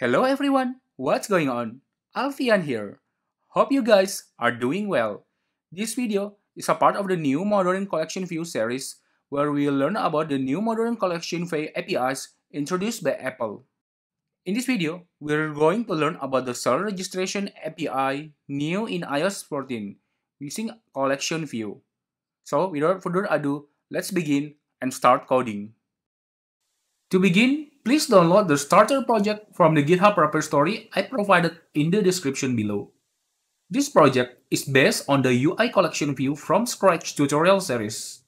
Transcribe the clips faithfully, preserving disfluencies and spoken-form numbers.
Hello everyone, what's going on? Alfian here. Hope you guys are doing well. This video is a part of the new Modern Collection View series where we learn about the new Modern Collection View A P Is introduced by Apple. In this video, we're going to learn about the Cell Registration A P I new in i O S fourteen using Collection View. So without further ado, let's begin and start coding. To begin, please download the starter project from the GitHub repository I provided in the description below. This project is based on the UICollectionView from scratch tutorial series.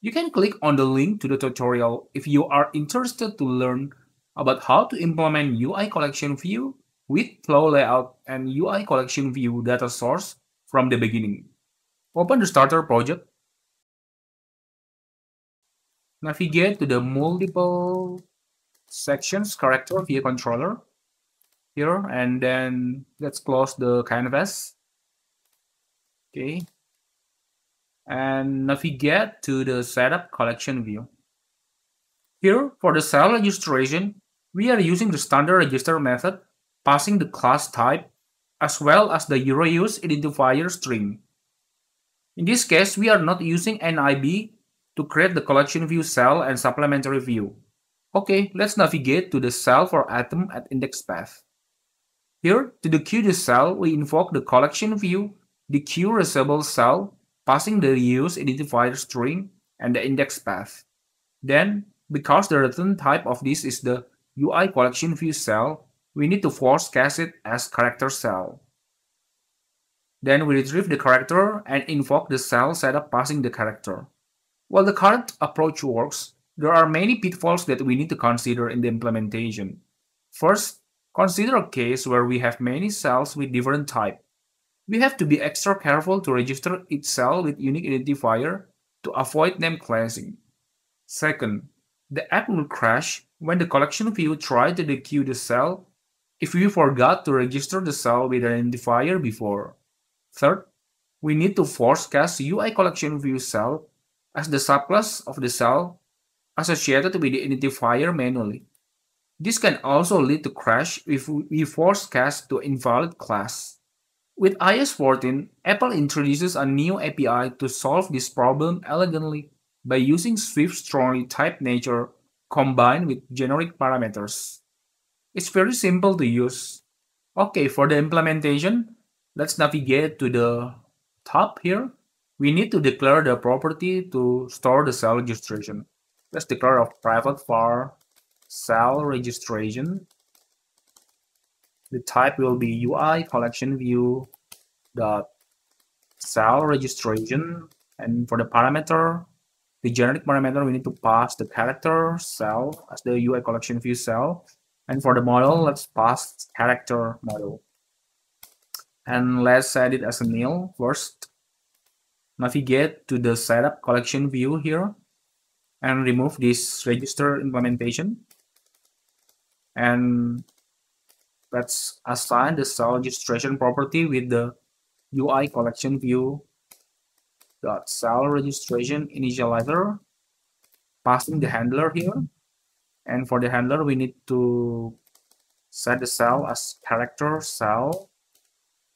You can click on the link to the tutorial if you are interested to learn about how to implement UICollectionView with flow layout and UICollectionView data source from the beginning. Open the starter project. Navigate to the multiple sections character view controller here, and then let's close the canvas. Okay, and navigate to the setup collection view. Here for the cell registration, we are using the standard register method, passing the class type as well as the EuroUse identifier string. In this case, we are not using N I B to create the collection view cell and supplementary view. Okay, let's navigate to the cell for atom at index path. Here, to dequeue the cell, we invoke the collection view, dequeue reusable cell, passing the use identifier string and the index path. Then, because the return type of this is the U I collection view cell, we need to force cast it as character cell. Then we retrieve the character and invoke the cell setup passing the character. While the current approach works, there are many pitfalls that we need to consider in the implementation. First, consider a case where we have many cells with different type. We have to be extra careful to register each cell with unique identifier to avoid name clashing. Second, the app will crash when the collection view tries to dequeue the cell if we forgot to register the cell with an identifier before. Third, we need to force cast U I collection view cell as the subclass of the cell associated with the identifier manually. This can also lead to crash if we force cast to invalid class. With i O S fourteen, Apple introduces a new A P I to solve this problem elegantly by using Swift strongly typed nature combined with generic parameters. It's very simple to use. Okay, for the implementation, let's navigate to the top here. We need to declare the property to store the cell registration. Let's declare a private var cell registration. The type will be U I collection view dot cell registration, and for the parameter, the generic parameter, we need to pass the character cell as the U I collection view cell, and for the model, let's pass character model, and let's set it as a nil first. Navigate to the setup collection view here, and remove this register implementation, and let's assign the cell registration property with the U I collection view dot cell registration initializer, passing the handler here, and for the handler we need to set the cell as character cell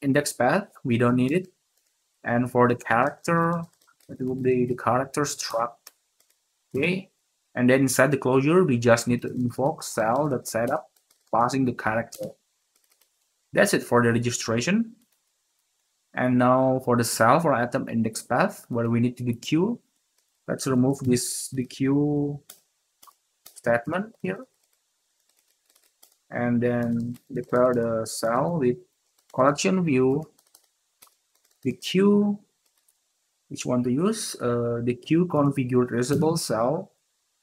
index path. We don't need it, and for the character it will be the character struct. Okay, and then inside the closure, we just need to invoke cell that setup passing the character. That's it for the registration. And now for the cell for atom index path, where we need to dequeue, let's remove this dequeue statement here, and then declare the cell with collection view dequeue. Which one to use? Uh, the queue configured reusable cell.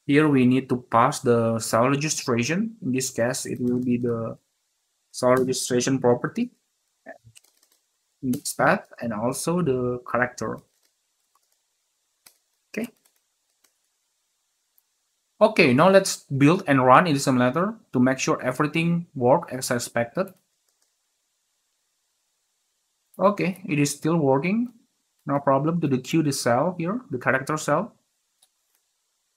Here we need to pass the cell registration. In this case, it will be the cell registration property, index path, and also the character. Okay. Okay. Now let's build and run in the simulator to make sure everything works as expected. Okay, it is still working. No problem to dequeue the cell here, the character cell.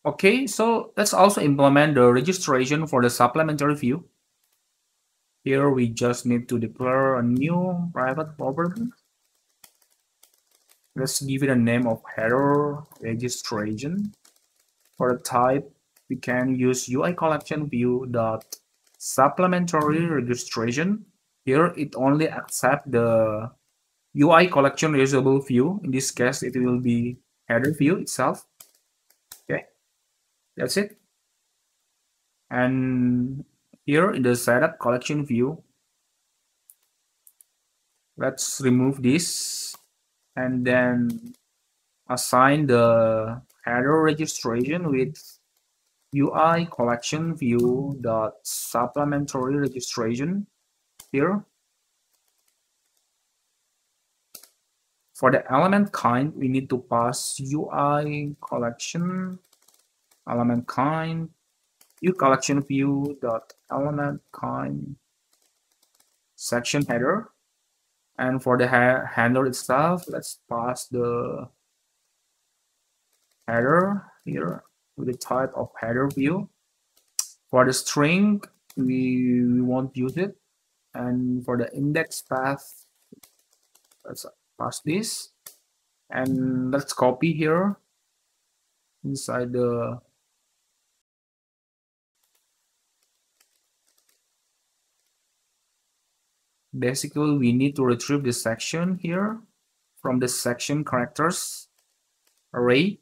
Okay, so let's also implement the registration for the supplementary view. Here we just need to declare a new private property. Let's give it a name of header registration. For the type, we can use U I Collection View dot supplementary registration. Here it only accepts the U I Collection Reusable View. In this case, it will be header view itself. Okay, that's it. And here in the setup collection view, let's remove this and then assign the header registration with U I Collection View dot supplementary registration here. For the element kind, we need to pass U I Collection Element Kind, U I Collection View dot element kind section header. And for the ha handler itself, let's pass the header here with the type of header view. For the string, we, we won't use it. And for the index path, let's pass this. And let's copy here inside the basically, we need to retrieve the section here from the section characters array,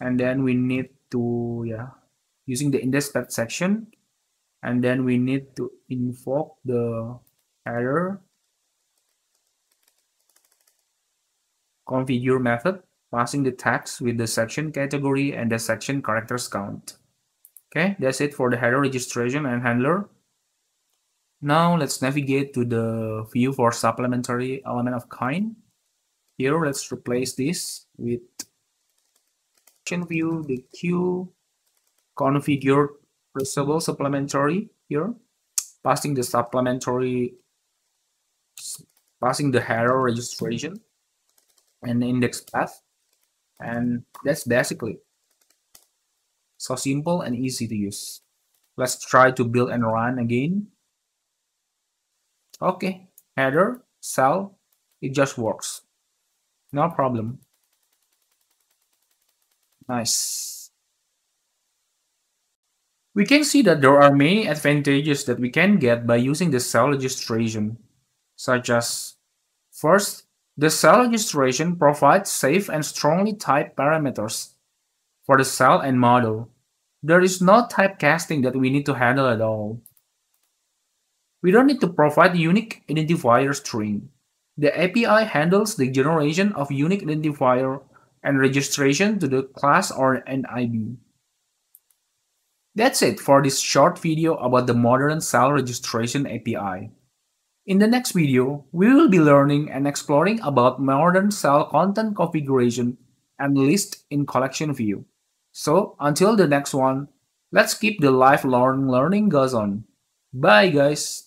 and then we need to yeah using the index path section, and then we need to invoke the header configure method, passing the tags with the section category and the section characters count. Okay, that's it for the header registration and handler. Now let's navigate to the view for supplementary element of kind. Here let's replace this with collection view, the Q configured reusable supplementary here, passing the supplementary, passing the header registration and index path, and that's basically so simple and easy to use. Let's try to build and run again. Okay, header, cell, it just works. No problem. Nice. We can see that there are many advantages that we can get by using the cell registration, such as first, the cell registration provides safe and strongly typed parameters for the cell and model. There is no typecasting that we need to handle at all. We don't need to provide unique identifier string. The A P I handles the generation of unique identifier and registration to the class or an I D. That's it for this short video about the modern Cell Registration A P I. In the next video, we will be learning and exploring about modern cell content configuration and list in collection view. So until the next one, let's keep the lifelong learning goes on. Bye guys!